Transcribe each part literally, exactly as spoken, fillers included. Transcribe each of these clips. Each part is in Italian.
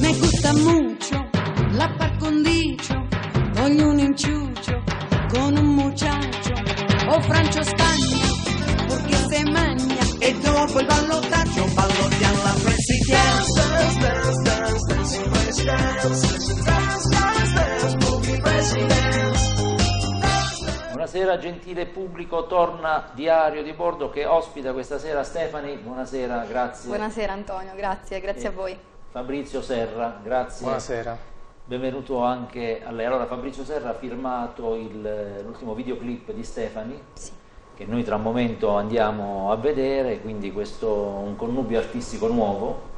Me gusta mucho la par condicio, voglio un inciuccio con un muchacho o Francio Spagna, perché se magna e dopo il ballottaggio ballotti alla presidenza. Dance, dance, dance, dancing presidents. Dance, dance, dance, movie presidents. Buonasera gentile pubblico, torna Diario di Bordo che ospita questa sera Stephanie, buonasera, grazie. Buonasera Antonio, grazie, grazie e a voi. Fabrizio Serra, grazie. Buonasera. Benvenuto anche a lei. Allora Fabrizio Serra ha firmato l'ultimo videoclip di Stephanie, sì, che noi tra un momento andiamo a vedere, quindi questo un connubio artistico nuovo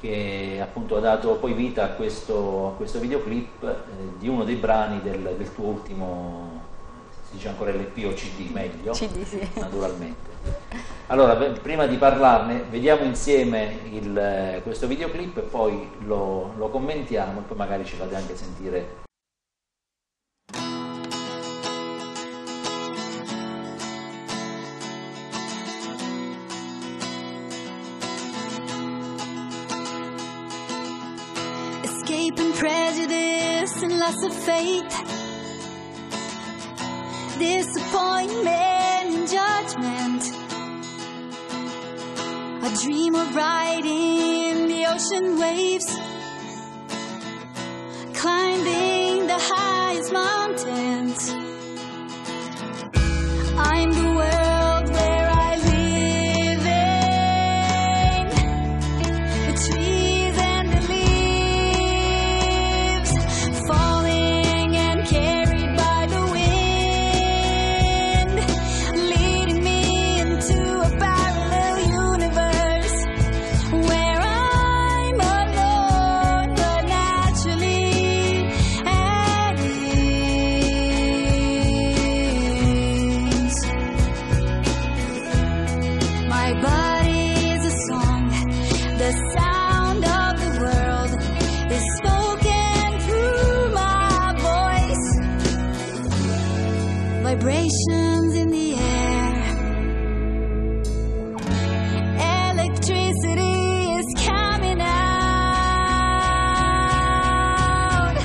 che appunto ha dato poi vita a questo, a questo videoclip eh, di uno dei brani del, del tuo ultimo... si dice ancora L P o C D, meglio, C D, sì, naturalmente. Allora, prima di parlarne, vediamo insieme il, questo videoclip e poi lo, lo commentiamo e poi magari ci fate anche sentire. Escaping prejudice and loss of faith, disappointment and judgment. I dream of riding the ocean waves, climbing the highest mountains. I'm the world where I live in, the trees and the leaves falling and carrying. Vibrations in the air, electricity is coming out,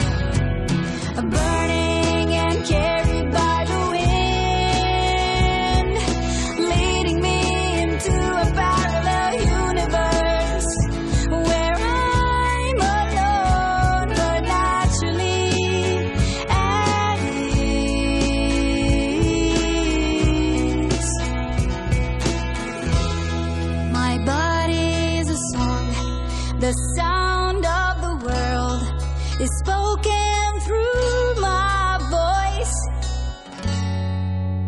burning and carried by the wind, leading me into a parallel universe where I'm alone but naturally at ease. The sound of the world is spoken through my voice.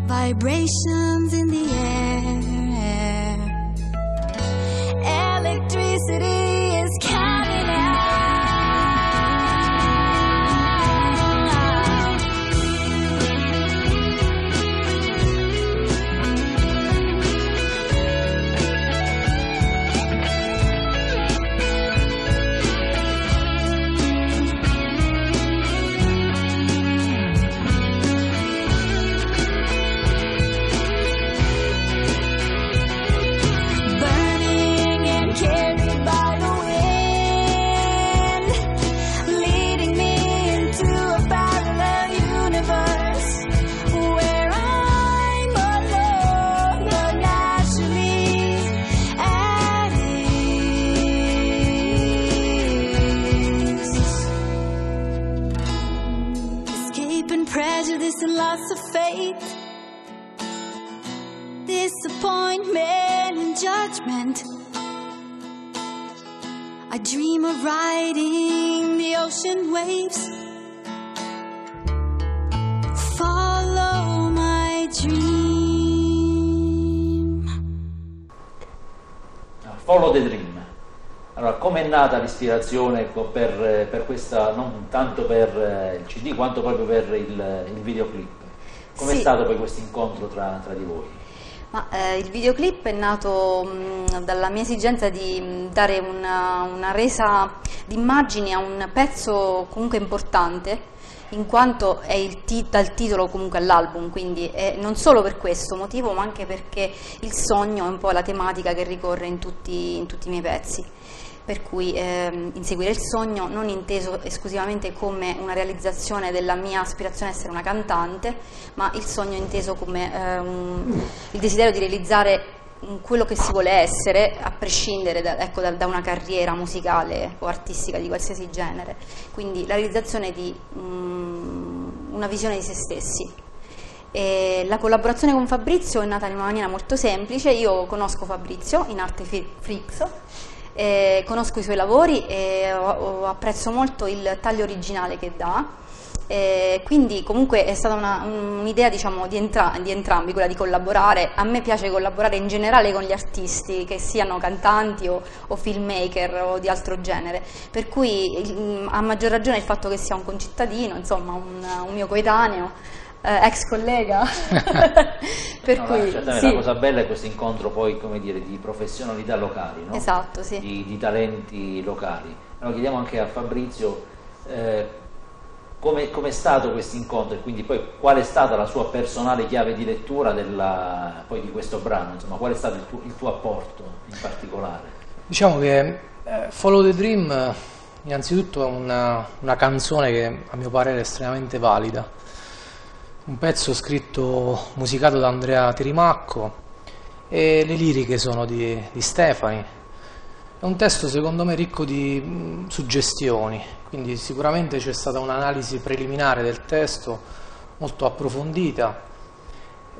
Vibrations in the air, electricity is coming out. Disappointment and judgment. I dream of riding the ocean waves. Follow my dream. Follow the dream. Allora, com'è nata l'ispirazione per, per questa, non tanto per il C D quanto proprio per il, il videoclip? Com'è sì. stato poi questo incontro tra, tra di voi? Ma, eh, il videoclip è nato mh, dalla mia esigenza di mh, dare una, una resa d'immagini a un pezzo comunque importante in quanto è il tit- dal titolo comunque all'album, quindi eh, non solo per questo motivo, ma anche perché il sogno è un po' la tematica che ricorre in tutti, in tutti i miei pezzi. Per cui ehm, inseguire il sogno non inteso esclusivamente come una realizzazione della mia aspirazione a essere una cantante, ma il sogno inteso come ehm, il desiderio di realizzare quello che si vuole essere, a prescindere da, ecco, da, da una carriera musicale o artistica di qualsiasi genere. Quindi la realizzazione di mh, una visione di se stessi. E la collaborazione con Fabrizio è nata in una maniera molto semplice. Io conosco Fabrizio, in arte Fricso. Eh, conosco i suoi lavori e ho, ho apprezzo molto il taglio originale che dà, eh, quindi comunque è stata un'idea, diciamo, di, entra di entrambi, quella di collaborare. A me piace collaborare in generale con gli artisti, che siano cantanti o, o filmmaker o di altro genere, per cui a maggior ragione il fatto che sia un concittadino, insomma un, un mio coetaneo, ex collega. Per no, cui, certamente sì. La cosa bella è questo incontro poi, come dire, di professionalità locali, no? Esatto, sì. di, di talenti locali. Allora chiediamo anche a Fabrizio eh, come è stato questo incontro e quindi poi qual è stata la sua personale chiave di lettura della, poi di questo brano, insomma qual è stato il tuo, il tuo apporto in particolare. Diciamo che eh, Follow the Dream innanzitutto è una, una canzone che a mio parere è estremamente valida. Un pezzo scritto, musicato da Andrea Tirimacco, e le liriche sono di, di Stephanie. È un testo secondo me ricco di mh, suggestioni, quindi sicuramente c'è stata un'analisi preliminare del testo molto approfondita.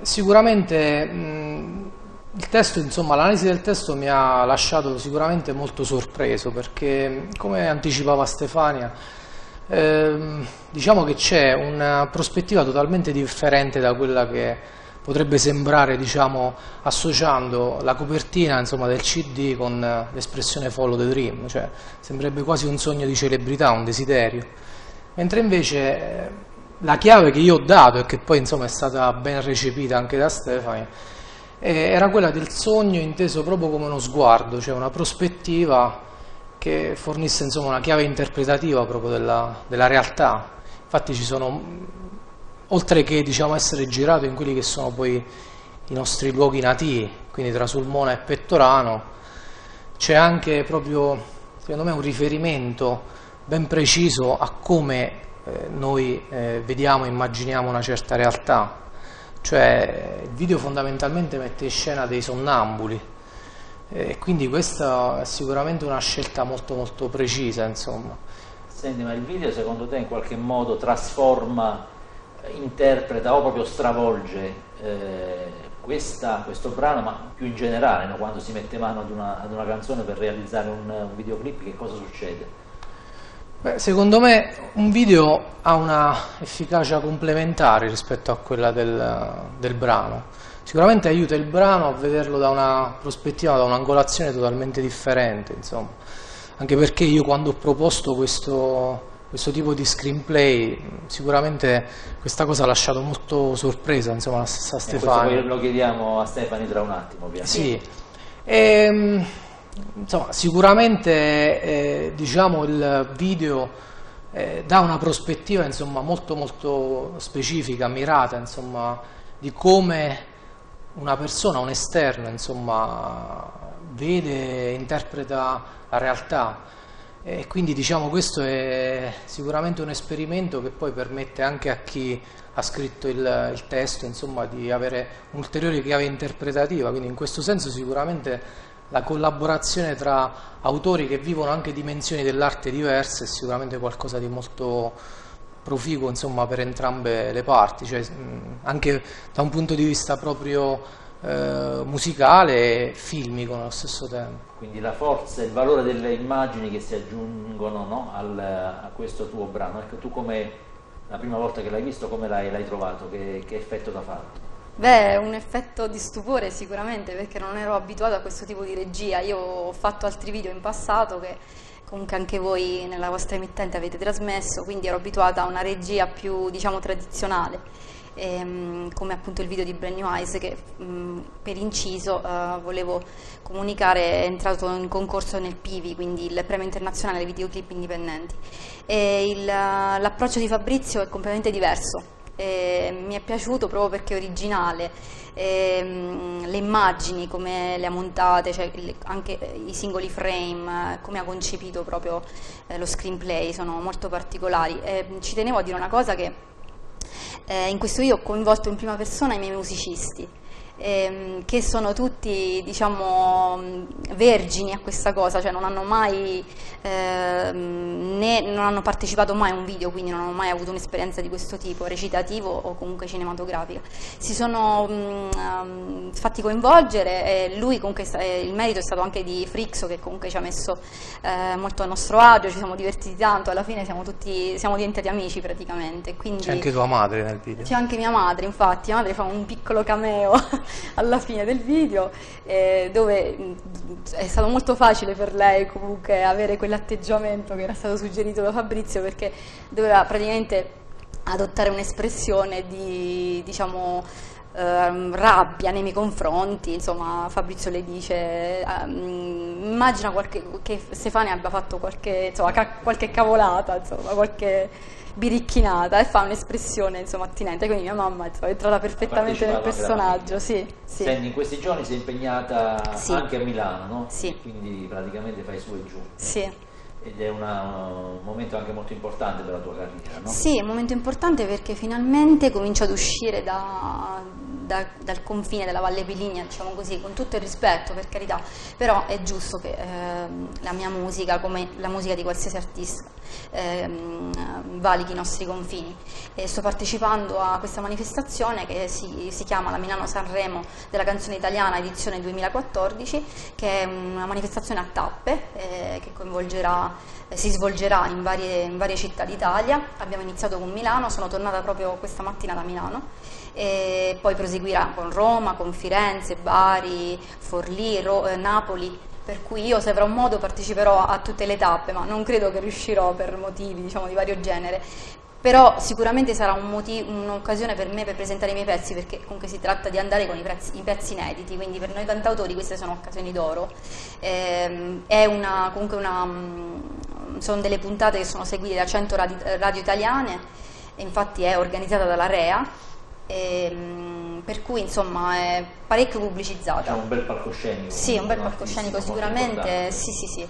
Sicuramente mh, il testo, insomma, l'analisi del testo mi ha lasciato sicuramente molto sorpreso, perché come anticipava Stefania, Eh, diciamo che c'è una prospettiva totalmente differente da quella che potrebbe sembrare, diciamo, associando la copertina, insomma, del C D con l'espressione Follow the Dream, cioè sembrerebbe quasi un sogno di celebrità, un desiderio, mentre invece eh, la chiave che io ho dato e che poi, insomma, è stata ben recepita anche da Stefani eh, era quella del sogno inteso proprio come uno sguardo, cioè una prospettiva che fornisse, insomma, una chiave interpretativa proprio della, della realtà. Infatti ci sono, oltre che, diciamo, essere girato in quelli che sono poi i nostri luoghi nativi, quindi tra Sulmona e Pettorano, c'è anche proprio, secondo me, un riferimento ben preciso a come eh, noi eh, vediamo e immaginiamo una certa realtà. Cioè il video fondamentalmente mette in scena dei sonnambuli, e quindi questa è sicuramente una scelta molto molto precisa, insomma. Senti, ma il video secondo te in qualche modo trasforma, interpreta o proprio stravolge eh, questa, questo brano, ma più in generale, no? Quando si mette mano ad una, ad una canzone per realizzare un, un videoclip, che cosa succede? Beh, secondo me un video ha una efficacia complementare rispetto a quella del, del brano. Sicuramente aiuta il brano a vederlo da una prospettiva, da un'angolazione totalmente differente, insomma. Anche perché io, quando ho proposto questo, questo tipo di screenplay, sicuramente questa cosa ha lasciato molto sorpresa, insomma, la stessa Stefania. Lo chiediamo a Stefani tra un attimo, ovviamente. Sì. E, insomma, sicuramente eh, diciamo il video eh, dà una prospettiva, insomma, molto molto specifica, mirata, insomma, di come una persona, un esterno, insomma, vede e interpreta la realtà, e quindi, diciamo, questo è sicuramente un esperimento che poi permette anche a chi ha scritto il, il testo, insomma, di avere un'ulteriore chiave interpretativa. Quindi in questo senso sicuramente la collaborazione tra autori che vivono anche dimensioni dell'arte diverse è sicuramente qualcosa di molto proficuo, insomma, per entrambe le parti, cioè, anche da un punto di vista proprio eh, musicale e filmico allo stesso tempo. Quindi la forza e il valore delle immagini che si aggiungono, no, al, a questo tuo brano. Ecco, tu, come la prima volta che l'hai visto, come l'hai trovato? Che, che effetto ti ha fatto? Beh, un effetto di stupore sicuramente, perché non ero abituata a questo tipo di regia. Io ho fatto altri video in passato che comunque anche voi nella vostra emittente avete trasmesso, quindi ero abituata a una regia più, diciamo, tradizionale, ehm, come appunto il video di Brand New Eyes che mh, per inciso eh, volevo comunicare è entrato in concorso nel PIVI, quindi il premio internazionale dei videoclip indipendenti. L'approccio di Fabrizio è completamente diverso. Eh, mi è piaciuto proprio perché è originale, eh, le immagini come le ha montate, cioè il, anche i singoli frame, come ha concepito proprio eh, lo screenplay, sono molto particolari. Eh, ci tenevo a dire una cosa, che eh, in questo video ho coinvolto in prima persona i miei musicisti, ehm, che sono tutti, diciamo, vergini a questa cosa, cioè non hanno mai eh, né, non hanno partecipato mai a un video, quindi non hanno mai avuto un'esperienza di questo tipo, recitativo o comunque cinematografica. Si sono mh, fatti coinvolgere, e lui comunque eh, il merito è stato anche di Fricso, che comunque ci ha messo eh, molto a nostro agio, ci siamo divertiti tanto, alla fine siamo tutti, siamo diventati amici praticamente. C'è anche tua madre nel video? C'è anche mia madre, infatti, mia madre fa un piccolo cameo alla fine del video, eh, dove è stato molto facile per lei comunque avere quell'atteggiamento che era stato suggerito da Fabrizio, perché doveva praticamente adottare un'espressione di, diciamo, eh, rabbia nei miei confronti. Insomma, Fabrizio le dice eh, immagina qualche, che Stefania abbia fatto qualche, insomma, ca qualche cavolata, insomma, qualche birichinata, e fa un'espressione, insomma, attinente, quindi mia mamma, insomma, è entrata perfettamente nel personaggio. Sì, sì. Senti, in questi giorni si è impegnata, sì, anche a Milano, no? Sì. Quindi praticamente fai su e giù. Sì. Ed è una, un momento anche molto importante della tua carriera, no? Sì, è un momento importante perché finalmente comincio ad uscire da, da, dal confine della Valle Peligna, diciamo così, con tutto il rispetto, per carità, però è giusto che eh, la mia musica, come la musica di qualsiasi artista, eh, valichi i nostri confini. E sto partecipando a questa manifestazione che si, si chiama la Milano Sanremo della canzone italiana edizione duemilaquattordici, che è una manifestazione a tappe eh, che coinvolgerà si svolgerà in varie, in varie città d'Italia. Abbiamo iniziato con Milano, sono tornata proprio questa mattina da Milano, e poi proseguirà con Roma, con Firenze, Bari, Forlì, Ro- Napoli, per cui io, se avrò modo, parteciperò a tutte le tappe, ma non credo che riuscirò per motivi, diciamo, di vario genere. Però sicuramente sarà un'occasione un per me per presentare i miei pezzi, perché comunque si tratta di andare con i pezzi, i pezzi inediti, quindi per noi cantautori queste sono occasioni d'oro. Eh, è una, comunque una, sono delle puntate che sono seguite da cento radio, radio italiane, e infatti è organizzata dalla REA, e, per cui insomma è parecchio pubblicizzata. È un bel palcoscenico. Sì, un bel palcoscenico sicuramente, sì sì sì.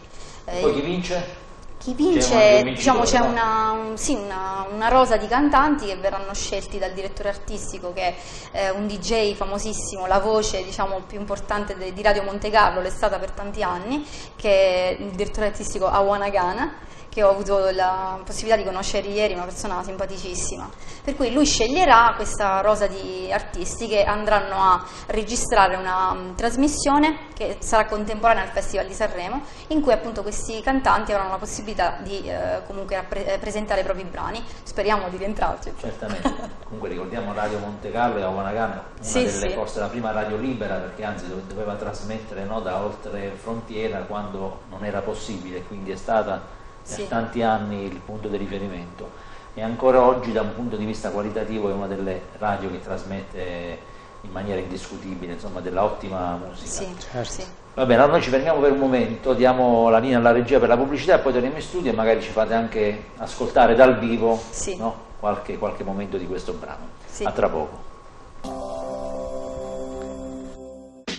E poi chi vince? Chi vince, diciamo, c'è una, un, sì, una, una rosa di cantanti che verranno scelti dal direttore artistico, che è un di gei famosissimo, la voce, diciamo, più importante de, di Radio Monte Carlo, l'è stata per tanti anni, che è il direttore artistico Awanagana, che ho avuto la possibilità di conoscere ieri, una persona simpaticissima. Per cui lui sceglierà questa rosa di artisti che andranno a registrare una um, trasmissione che sarà contemporanea al Festival di Sanremo, in cui appunto questi cantanti avranno la possibilità di eh, comunque pre presentare i propri brani. Speriamo di rientrarci. Certamente. Comunque ricordiamo Radio Monte Carlo e Awanagana, una sì, delle sì. forse la prima radio libera, perché anzi doveva trasmettere, no, da oltre frontiera quando non era possibile, quindi è stata per sì. tanti anni il punto di riferimento, e ancora oggi da un punto di vista qualitativo è una delle radio che trasmette in maniera indiscutibile, insomma, della ottima musica. Sì, certo. Sì. Va bene, allora noi ci fermiamo per un momento, diamo la linea alla regia per la pubblicità e poi torniamo in studio e magari ci fate anche ascoltare dal vivo, sì, no? qualche, qualche momento di questo brano. Sì. A tra poco.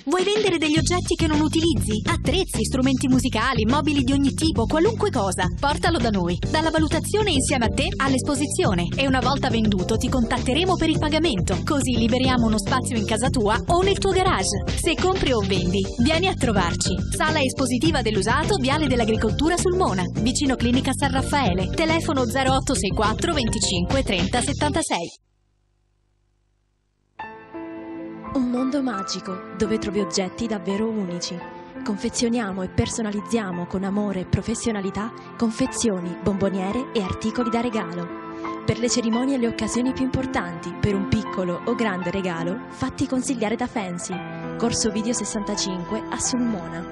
Vuoi vendere degli oggetti che non utilizzi? Attrezzi, strumenti musicali, mobili di ogni tipo, qualunque cosa. Portalo da noi. Dalla valutazione insieme a te all'esposizione. E una volta venduto ti contatteremo per il pagamento. Così liberiamo uno spazio in casa tua o nel tuo garage. Se compri o vendi, vieni a trovarci. Sala espositiva dell'usato, Viale dell'Agricoltura, Sulmona, vicino Clinica San Raffaele. Telefono zero otto sei quattro venticinque trenta settantasei. Un mondo magico dove trovi oggetti davvero unici. Confezioniamo e personalizziamo con amore e professionalità confezioni, bomboniere e articoli da regalo. Per le cerimonie e le occasioni più importanti, per un piccolo o grande regalo, fatti consigliare da Fancy. Corso Video sessantacinque a Sulmona.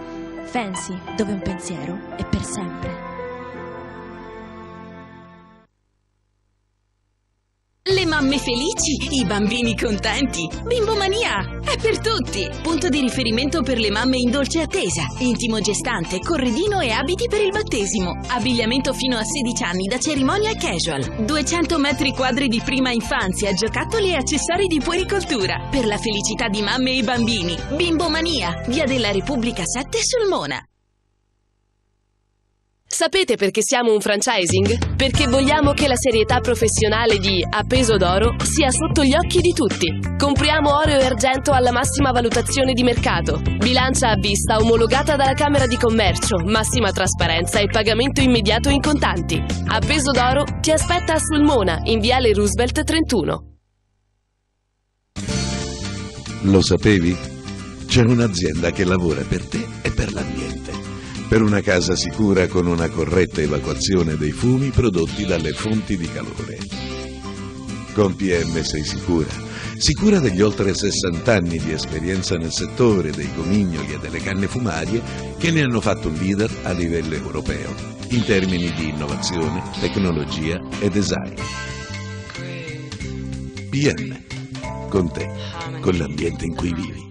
Fancy, dove un pensiero è per sempre. Le mamme felici, i bambini contenti, Bimbomania è per tutti! Punto di riferimento per le mamme in dolce attesa, intimo gestante, corredino e abiti per il battesimo. Abbigliamento fino a sedici anni da cerimonia e casual. duecento metri quadri di prima infanzia, giocattoli e accessori di puericoltura. Per la felicità di mamme e bambini. Bimbomania, Via della Repubblica sette, Sulmona. Sapete perché siamo un franchising? Perché vogliamo che la serietà professionale di A Peso d'Oro sia sotto gli occhi di tutti. Compriamo oro e argento alla massima valutazione di mercato. Bilancia a vista omologata dalla Camera di Commercio, massima trasparenza e pagamento immediato in contanti. A Peso d'Oro ti aspetta a Sulmona, in Viale Roosevelt trentuno. Lo sapevi? C'è un'azienda che lavora per te e per l'ambiente. Per una casa sicura con una corretta evacuazione dei fumi prodotti dalle fonti di calore. Con P M sei sicura, sicura degli oltre sessanta anni di esperienza nel settore dei comignoli e delle canne fumarie che ne hanno fatto un leader a livello europeo in termini di innovazione, tecnologia e design. P M, con te, con l'ambiente in cui vivi.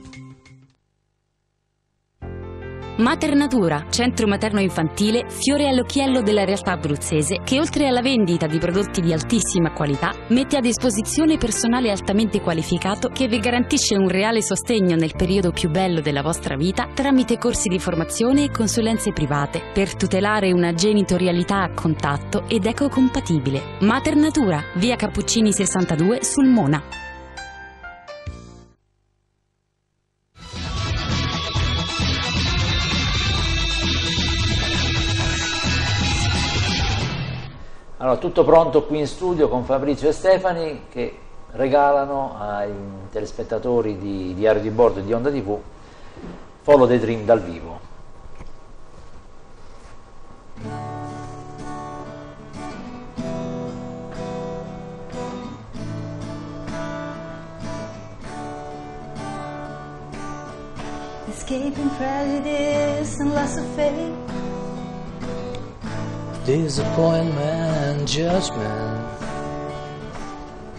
Maternatura, centro materno infantile, fiore all'occhiello della realtà abruzzese che oltre alla vendita di prodotti di altissima qualità mette a disposizione personale altamente qualificato che vi garantisce un reale sostegno nel periodo più bello della vostra vita tramite corsi di formazione e consulenze private per tutelare una genitorialità a contatto ed ecocompatibile. Maternatura, via Cappuccini sessantadue, Sulmona. Allora, tutto pronto qui in studio con Fabrizio e Stephanie che regalano ai telespettatori di Diario di Bordo e di Onda tivù Follow the Dream dal vivo. Escaping prejudice and loss of faith. Disappointment, judgment.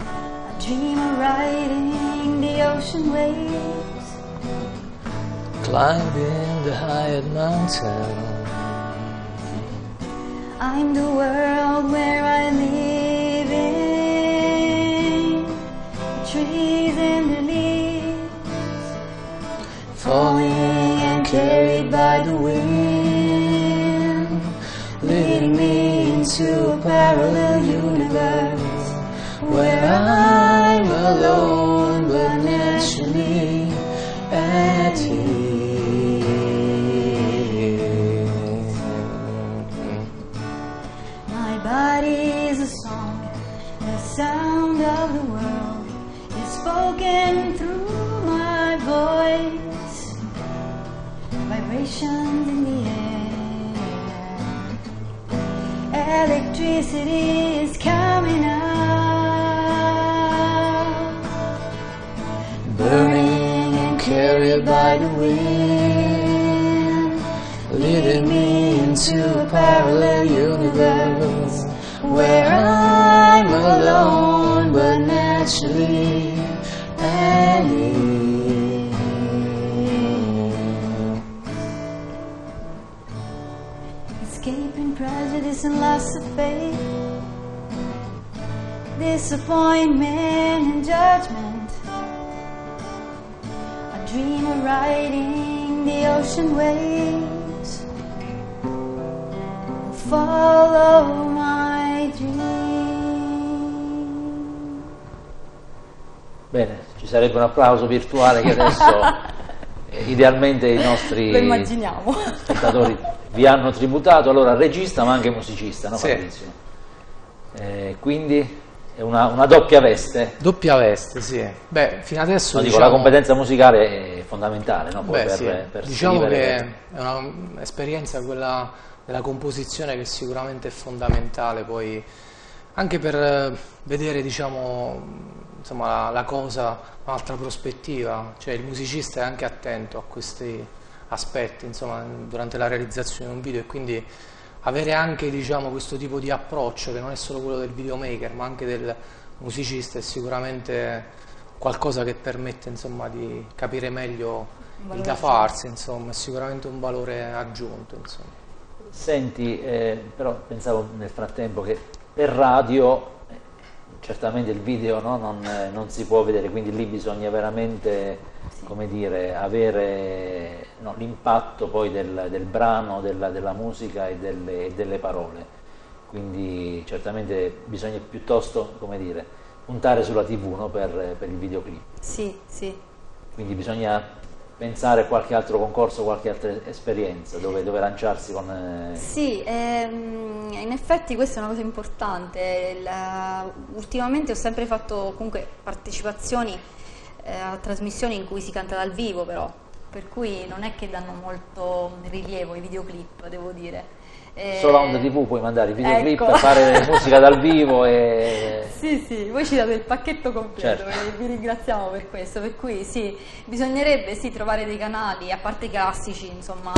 I dream of riding the ocean waves, climbing the highest mountain. I'm the world where I live in, trees and the leaves, falling and carried by the wind, leading me into a parallel universe where I'm alone but naturally at ease. My body's a song, the sound of the world is spoken through my voice, vibrations in the air. Electricity is coming up, burning and carried by the wind, leading me into a parallel universe where I'm alone but naturally at ease. Prejudice and loss of faith, disappointment and judgment. I dream of riding the ocean waves, follow my dream. Bene, ci sarebbe un applauso virtuale che adesso idealmente i nostri lo immaginiamo spettatori vi hanno tributato, allora regista ma anche musicista, no Fabrizio? Sì. Eh, quindi è una, una doppia veste. Doppia veste, sì. Beh, fino adesso... No, diciamo... dico, la competenza musicale è fondamentale, no? Poi beh, per, sì. per diciamo scrivere... che è un'esperienza quella della composizione che sicuramente è fondamentale, poi anche per vedere, diciamo, insomma, la, la cosa, un'altra prospettiva, cioè il musicista è anche attento a questi... aspetti, insomma, durante la realizzazione di un video, e quindi avere anche, diciamo, questo tipo di approccio che non è solo quello del videomaker ma anche del musicista è sicuramente qualcosa che permette, insomma, di capire meglio il da farsi, insomma, è sicuramente un valore aggiunto, insomma. Senti, eh, però pensavo nel frattempo che per radio eh, certamente il video, no, non, eh, non si può vedere, quindi lì bisogna veramente, sì, come dire, avere, no, l'impatto poi del, del brano, della, della musica e delle, delle parole, quindi certamente bisogna piuttosto, come dire, puntare sulla tivù, no, per, per il videoclip. Sì, sì. Quindi bisogna pensare a qualche altro concorso, qualche altra esperienza dove, dove lanciarsi con... Eh... Sì, ehm, in effetti questa è una cosa importante. La, ultimamente ho sempre fatto comunque partecipazioni eh, a trasmissioni in cui si canta dal vivo, però, per cui non è che danno molto rilievo i videoclip, devo dire. Solo a Onda tivù puoi mandare i videoclip, ecco, a fare musica dal vivo e... Sì, sì, voi ci date il pacchetto completo, certo, e vi ringraziamo per questo, per cui sì, bisognerebbe sì trovare dei canali, a parte i classici, insomma,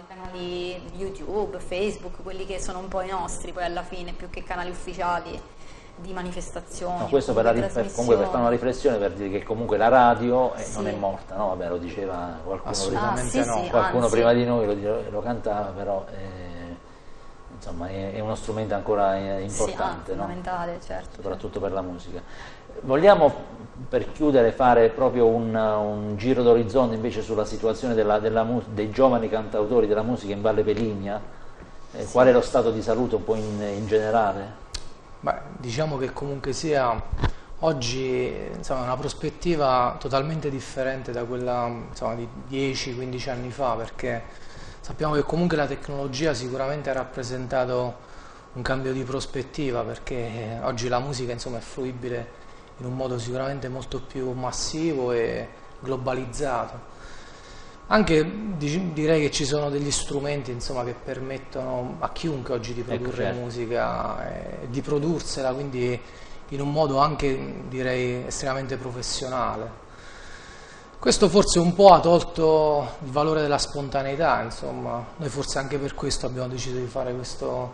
i canali YouTube, Facebook, quelli che sono un po' i nostri poi alla fine, più che canali ufficiali di manifestazioni. No, questo per, la per, comunque per fare una riflessione, per dire che comunque la radio eh, sì, non è morta, no? Vabbè, lo diceva qualcuno, prima, ah, sì, no, sì, qualcuno prima di noi, lo, lo cantava, però... Eh, insomma è uno strumento ancora importante, sì, ah, fondamentale, no? Certo, soprattutto per la musica. Vogliamo per chiudere fare proprio un, un giro d'orizzonte invece sulla situazione della, della dei giovani cantautori della musica in Valle Peligna, eh, sì, qual è lo stato di salute un po' in, in generale? Beh, diciamo che comunque sia oggi, insomma, una prospettiva totalmente differente da quella, insomma, di dieci quindici anni fa, perché sappiamo che comunque la tecnologia sicuramente ha rappresentato un cambio di prospettiva, perché oggi la musica, insomma, è fruibile in un modo sicuramente molto più massivo e globalizzato. Anche direi che ci sono degli strumenti, insomma, che permettono a chiunque oggi di produrre, ecco, certo, musica e di prodursela, quindi in un modo anche, direi, estremamente professionale. Questo forse un po' ha tolto il valore della spontaneità, insomma, noi forse anche per questo abbiamo deciso di fare questo,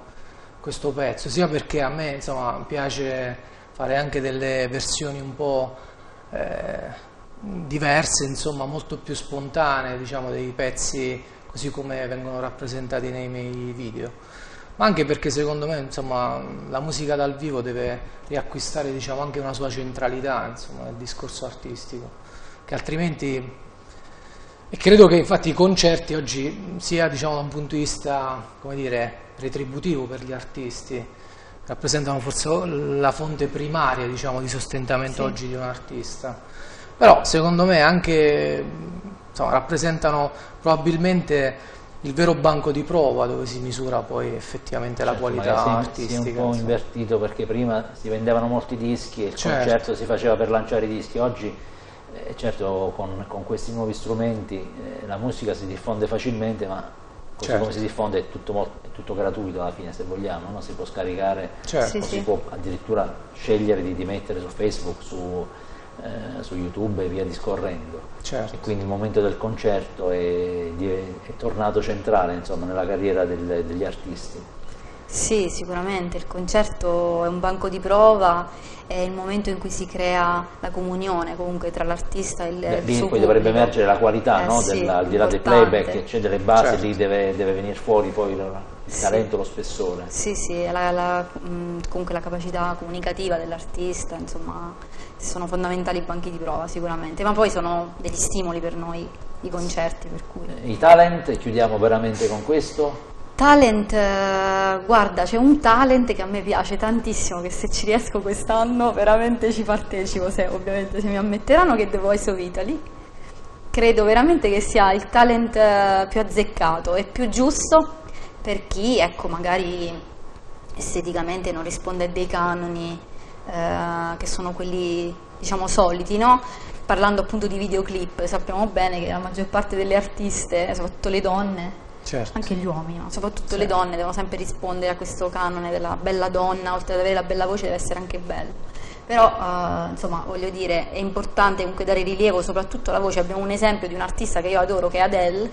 questo pezzo, sia perché a me, insomma, piace fare anche delle versioni un po' eh, diverse, insomma, molto più spontanee, diciamo, dei pezzi così come vengono rappresentati nei miei video, ma anche perché secondo me, insomma, la musica dal vivo deve riacquistare, diciamo, anche una sua centralità, insomma, nel discorso artistico, che altrimenti, e credo che infatti i concerti oggi sia, diciamo, da un punto di vista, come dire, retributivo per gli artisti, rappresentano forse la fonte primaria, diciamo, di sostentamento, sì, oggi di un artista, però secondo me anche, insomma, rappresentano probabilmente il vero banco di prova dove si misura poi effettivamente, certo, la qualità si, artistica. Si è un po' insomma. invertito, perché prima si vendevano molti dischi e il, certo, concerto si faceva per lanciare i dischi, oggi certo con, con questi nuovi strumenti eh, la musica si diffonde facilmente, ma così, certo, come si diffonde è tutto, molto, è tutto gratuito alla fine, se vogliamo, no? Si può scaricare, certo, sì, o sì, si può addirittura scegliere di, di mettere su Facebook, su, eh, su YouTube e via discorrendo, certo, e quindi il momento del concerto è, è tornato centrale, insomma, nella carriera del, degli artisti. Sì, sicuramente il concerto è un banco di prova, è il momento in cui si crea la comunione comunque tra l'artista e il, Beh, il suo pubblico. Poi dovrebbe emergere la qualità, eh, no? Sì, Della, al di là del playback, c'è delle basi, certo, lì deve, deve venire fuori poi il talento, sì, lo spessore. Sì, sì, la, la, comunque la capacità comunicativa dell'artista, insomma, sono fondamentali i banchi di prova sicuramente, ma poi sono degli stimoli per noi i concerti. Per cui... I talent, chiudiamo veramente con questo. Talent, guarda, c'è un talent che a me piace tantissimo, che se ci riesco quest'anno veramente ci partecipo, se ovviamente se mi ammetteranno, che è The Voice of Italy. Credo veramente che sia il talent più azzeccato e più giusto per chi, ecco, magari esteticamente non risponde a dei canoni eh, che sono quelli, diciamo, soliti, no? Parlando appunto di videoclip, sappiamo bene che la maggior parte delle artiste, soprattutto le donne, certo, anche gli uomini, no? Soprattutto, certo, le donne devono sempre rispondere a questo canone della bella donna, oltre ad avere la bella voce deve essere anche bella, però uh, insomma, voglio dire, è importante comunque dare rilievo soprattutto alla voce. Abbiamo un esempio di un artista che io adoro, che è Adele,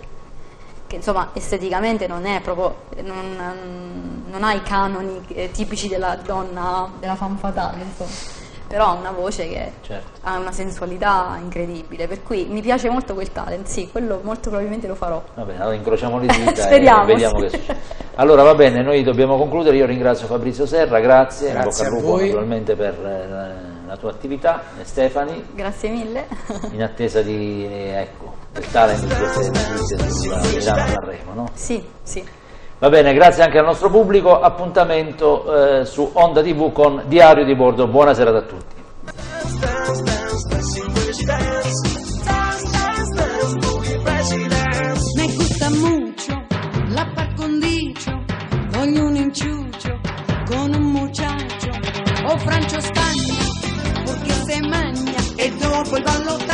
che insomma esteticamente non è proprio, non, non ha i canoni eh, tipici della donna, della femme fatale, insomma, però ha una voce che certo. ha una sensualità incredibile, per cui mi piace molto quel talent, sì, quello molto probabilmente lo farò. Va bene, allora incrociamo le dita speriamo, e vediamo sì. che succede. Allora va bene, noi dobbiamo concludere, io ringrazio Fabrizio Serra, grazie, grazie in bocca al lupo naturalmente per eh, la tua attività, e Stephanie. Grazie mille. In attesa di, eh, ecco, del talent di queste notizie sulla Milano Sanremo, no? Sì, sì. Va bene, grazie anche al nostro pubblico, appuntamento eh, su Onda tivù con Diario di Bordo, buona serata a tutti. Me gusta mucho la par condicio, voglio un inciuccio con un muchacho, o Francio Spagna, perché se magna e dopo il ballo